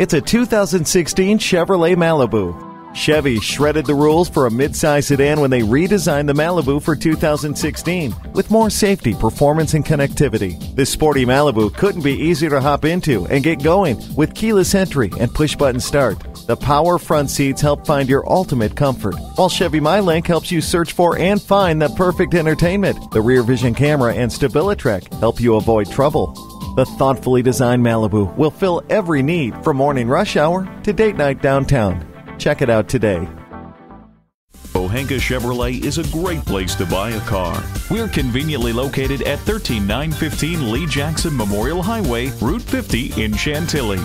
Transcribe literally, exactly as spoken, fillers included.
It's a two thousand sixteen Chevrolet Malibu. Chevy shredded the rules for a midsize sedan when they redesigned the Malibu for two thousand sixteen with more safety, performance, and connectivity. This sporty Malibu couldn't be easier to hop into and get going with keyless entry and push-button start. The power front seats help find your ultimate comfort, while Chevy MyLink helps you search for and find the perfect entertainment. The rear vision camera and StabiliTrak help you avoid trouble. The thoughtfully designed Malibu will fill every need from morning rush hour to date night downtown. Check it out today. Pohanka Chevrolet is a great place to buy a car. We're conveniently located at one three nine one five Lee Jackson Memorial Highway, Route fifty in Chantilly.